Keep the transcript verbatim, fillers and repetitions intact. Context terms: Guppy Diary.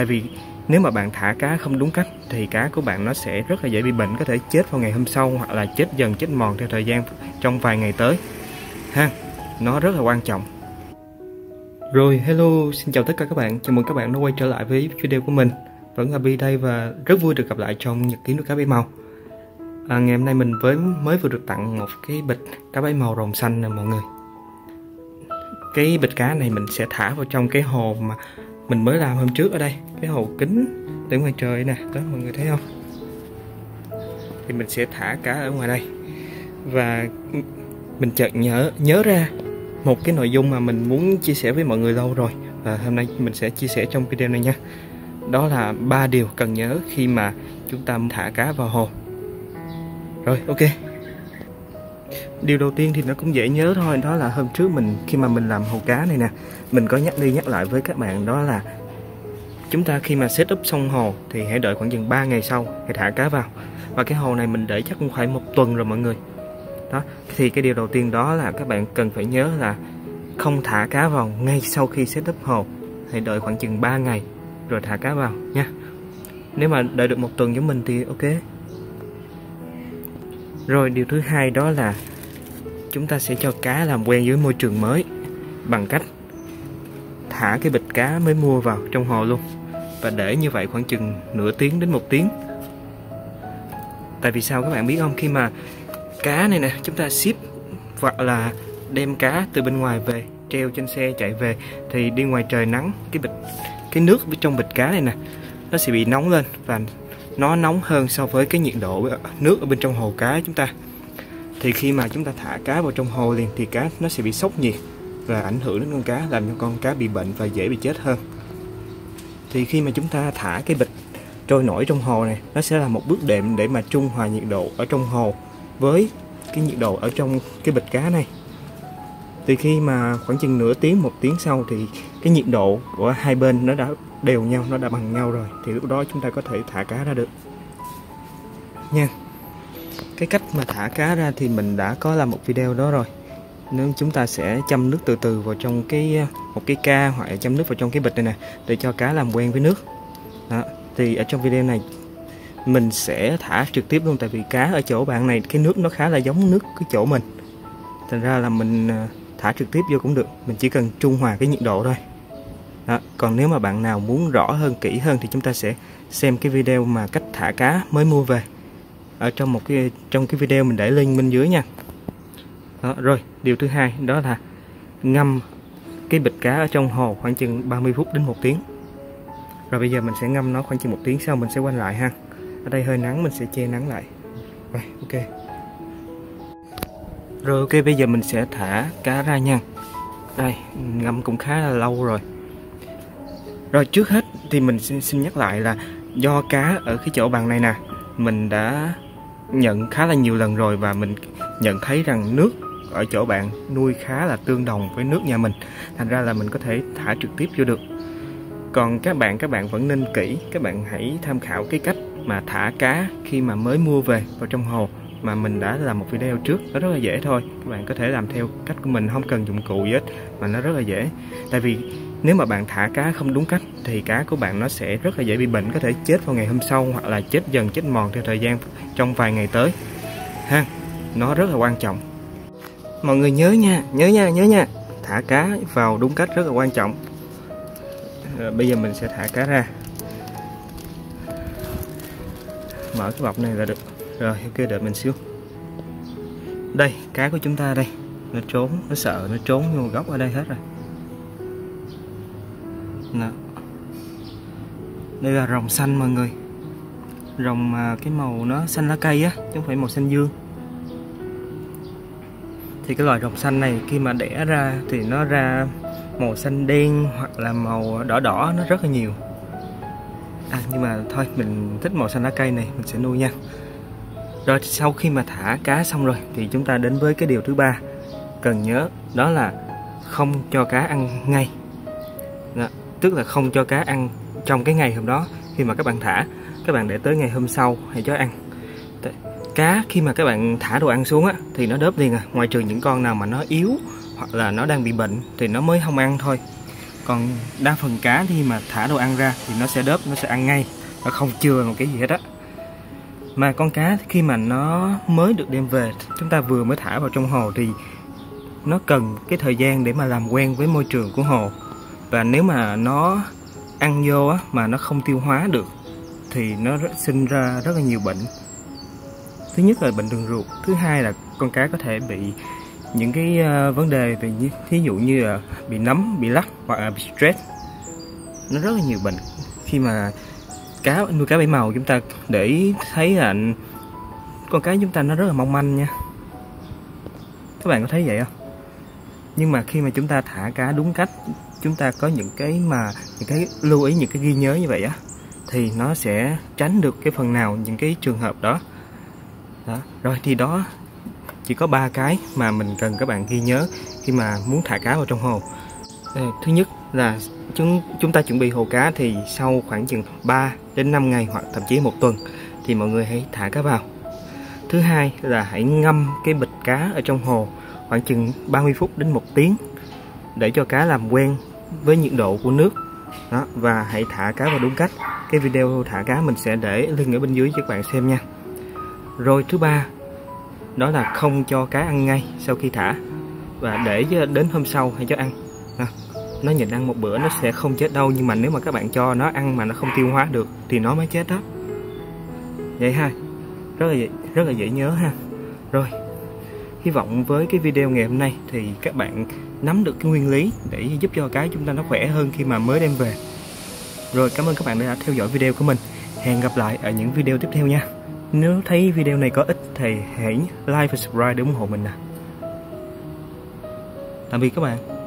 Tại vì nếu mà bạn thả cá không đúng cách thì cá của bạn nó sẽ rất là dễ bị bệnh, có thể chết vào ngày hôm sau hoặc là chết dần chết mòn theo thời gian trong vài ngày tới ha. Nó rất là quan trọng. Rồi, hello, xin chào tất cả các bạn. Chào mừng các bạn đã quay trở lại với video của mình. Vẫn là Bi đây và rất vui được gặp lại trong nhật ký nuôi cá bảy màu. à, Ngày hôm nay mình với mới vừa được tặng một cái bịch cá bảy màu rồng xanh nè mọi người. Cái bịch cá này mình sẽ thả vào trong cái hồ mà mình mới làm hôm trước ở đây. Cái hồ kính để ngoài trời nè, đó mọi người thấy không? Thì mình sẽ thả cá ở ngoài đây. Và mình chợt nhớ nhớ ra một cái nội dung mà mình muốn chia sẻ với mọi người lâu rồi, và hôm nay mình sẽ chia sẻ trong video này nha. Đó là ba điều cần nhớ khi mà chúng ta thả cá vào hồ. Rồi, ok. Điều đầu tiên thì nó cũng dễ nhớ thôi, đó là hôm trước mình khi mà mình làm hồ cá này nè, mình có nhắc đi nhắc lại với các bạn, đó là chúng ta khi mà set up xong hồ thì hãy đợi khoảng chừng ba ngày sau hãy thả cá vào. Và cái hồ này mình để chắc cũng phải một tuần rồi mọi người. Đó, thì cái điều đầu tiên đó là các bạn cần phải nhớ là không thả cá vào ngay sau khi set up hồ. Hãy đợi khoảng chừng ba ngày rồi thả cá vào nha. Nếu mà đợi được một tuần giống mình thì ok. Rồi điều thứ hai đó là chúng ta sẽ cho cá làm quen với môi trường mới bằng cách thả cái bịch cá mới mua vào trong hồ luôn, và để như vậy khoảng chừng nửa tiếng đến một tiếng. Tại vì sao các bạn biết không? Khi mà cá này nè, chúng ta ship hoặc là đem cá từ bên ngoài về, treo trên xe chạy về, thì đi ngoài trời nắng, cái bịch cái nước trong bịch cá này nè nó sẽ bị nóng lên, và nó nóng hơn so với cái nhiệt độ nước ở bên trong hồ cá chúng ta. Thì khi mà chúng ta thả cá vào trong hồ liền thì cá nó sẽ bị sốc nhiệt và ảnh hưởng đến con cá, làm cho con cá bị bệnh và dễ bị chết hơn. Thì khi mà chúng ta thả cái bịch trôi nổi trong hồ này, nó sẽ là một bước đệm để mà trung hòa nhiệt độ ở trong hồ với cái nhiệt độ ở trong cái bịch cá này. Thì khi mà khoảng chừng nửa tiếng, một tiếng sau thì cái nhiệt độ của hai bên nó đã đều nhau, nó đã bằng nhau rồi, thì lúc đó chúng ta có thể thả cá ra được nha. Cái cách mà thả cá ra thì mình đã có làm một video đó rồi. Nếu chúng ta sẽ châm nước từ từ vào trong cái một cái ca, hoặc là châm nước vào trong cái bịch này nè để cho cá làm quen với nước. Đó, thì ở trong video này mình sẽ thả trực tiếp luôn, tại vì cá ở chỗ bạn này cái nước nó khá là giống nước cái chỗ mình, thành ra là mình thả trực tiếp vô cũng được, mình chỉ cần trung hòa cái nhiệt độ thôi. Đó, còn nếu mà bạn nào muốn rõ hơn, kỹ hơn thì chúng ta sẽ xem cái video mà cách thả cá mới mua về. Ở trong một cái trong cái video mình để link bên dưới nha. Đó, rồi, điều thứ hai đó là ngâm cái bịch cá ở trong hồ khoảng chừng ba mươi phút đến một tiếng. Rồi bây giờ mình sẽ ngâm nó khoảng chừng một tiếng sau mình sẽ quay lại ha. Ở đây hơi nắng mình sẽ che nắng lại. Rồi, ok. Rồi ok, bây giờ mình sẽ thả cá ra nha. Đây, ngâm cũng khá là lâu rồi. Rồi trước hết thì mình xin, xin nhắc lại là do cá ở cái chỗ bàn này nè, mình đã nhận khá là nhiều lần rồi, và mình nhận thấy rằng nước ở chỗ bạn nuôi khá là tương đồng với nước nhà mình, thành ra là mình có thể thả trực tiếp vô được. Còn các bạn các bạn vẫn nên kỹ, các bạn hãy tham khảo cái cách mà thả cá khi mà mới mua về vào trong hồ mà mình đã làm một video trước. Nó rất là dễ thôi, các bạn có thể làm theo cách của mình, không cần dụng cụ gì hết mà nó rất là dễ. Tại vì nếu mà bạn thả cá không đúng cách thì cá của bạn nó sẽ rất là dễ bị bệnh, có thể chết vào ngày hôm sau hoặc là chết dần chết mòn theo thời gian trong vài ngày tới ha. Nó rất là quan trọng mọi người, nhớ nha, nhớ nha, nhớ nha, thả cá vào đúng cách rất là quan trọng. Rồi, bây giờ mình sẽ thả cá ra, mở cái bọc này là được. Rồi ok, đợi mình xíu. Đây, cá của chúng ta đây, nó trốn, nó sợ, nó trốn vô góc ở đây hết rồi. Nào. Đây là rồng xanh mọi người. Rồng mà cái màu nó xanh lá cây á, chứ không phải màu xanh dương. Thì cái loài rồng xanh này khi mà đẻ ra thì nó ra màu xanh đen hoặc là màu đỏ đỏ, nó rất là nhiều. À nhưng mà thôi, mình thích màu xanh lá cây này, mình sẽ nuôi nha. Rồi sau khi mà thả cá xong rồi thì chúng ta đến với cái điều thứ ba cần nhớ, đó là không cho cá ăn ngay. Đó, tức là không cho cá ăn trong cái ngày hôm đó. Khi mà các bạn thả, các bạn để tới ngày hôm sau hãy cho ăn. Cá khi mà các bạn thả đồ ăn xuống á, thì nó đớp liền à, ngoại trừ những con nào mà nó yếu hoặc là nó đang bị bệnh thì nó mới không ăn thôi. Còn đa phần cá khi mà thả đồ ăn ra thì nó sẽ đớp, nó sẽ ăn ngay, nó không chừa một cái gì hết á. Mà con cá khi mà nó mới được đem về, chúng ta vừa mới thả vào trong hồ thì nó cần cái thời gian để mà làm quen với môi trường của hồ. Và nếu mà nó ăn vô á, mà nó không tiêu hóa được thì nó sinh ra rất là nhiều bệnh. Thứ nhất là bệnh đường ruột, thứ hai là con cá có thể bị những cái vấn đề về thí dụ như là bị nấm, bị lắc hoặc là bị stress. Nó rất là nhiều bệnh. Khi mà cá nuôi cá bảy màu, chúng ta để ý thấy là con cá chúng ta nó rất là mong manh nha. Các bạn có thấy vậy không? Nhưng mà khi mà chúng ta thả cá đúng cách, chúng ta có những cái mà những cái lưu ý, những cái ghi nhớ như vậy á, thì nó sẽ tránh được cái phần nào những cái trường hợp đó. Đó. Rồi thì đó chỉ có ba cái mà mình cần các bạn ghi nhớ khi mà muốn thả cá vào trong hồ. Thứ nhất là chúng chúng ta chuẩn bị hồ cá thì sau khoảng chừng ba đến năm ngày hoặc thậm chí một tuần thì mọi người hãy thả cá vào. Thứ hai là hãy ngâm cái bịch cá ở trong hồ khoảng chừng ba mươi phút đến một tiếng để cho cá làm quen với nhiệt độ của nước. Đó, và hãy thả cá vào đúng cách. Cái video thả cá mình sẽ để link ở bên dưới cho các bạn xem nha. Rồi thứ ba, đó là không cho cá ăn ngay sau khi thả và để đến hôm sau hãy cho ăn. À, nó nhịn ăn một bữa nó sẽ không chết đâu, nhưng mà nếu mà các bạn cho nó ăn mà nó không tiêu hóa được thì nó mới chết đó. Vậy ha, rất là rất là dễ nhớ ha. Rồi, hy vọng với cái video ngày hôm nay thì các bạn nắm được cái nguyên lý để giúp cho cá chúng ta nó khỏe hơn khi mà mới đem về. Rồi, cảm ơn các bạn đã theo dõi video của mình. Hẹn gặp lại ở những video tiếp theo nha. Nếu thấy video này có ích thì hãy like và subscribe để ủng hộ mình nè. Tạm biệt các bạn.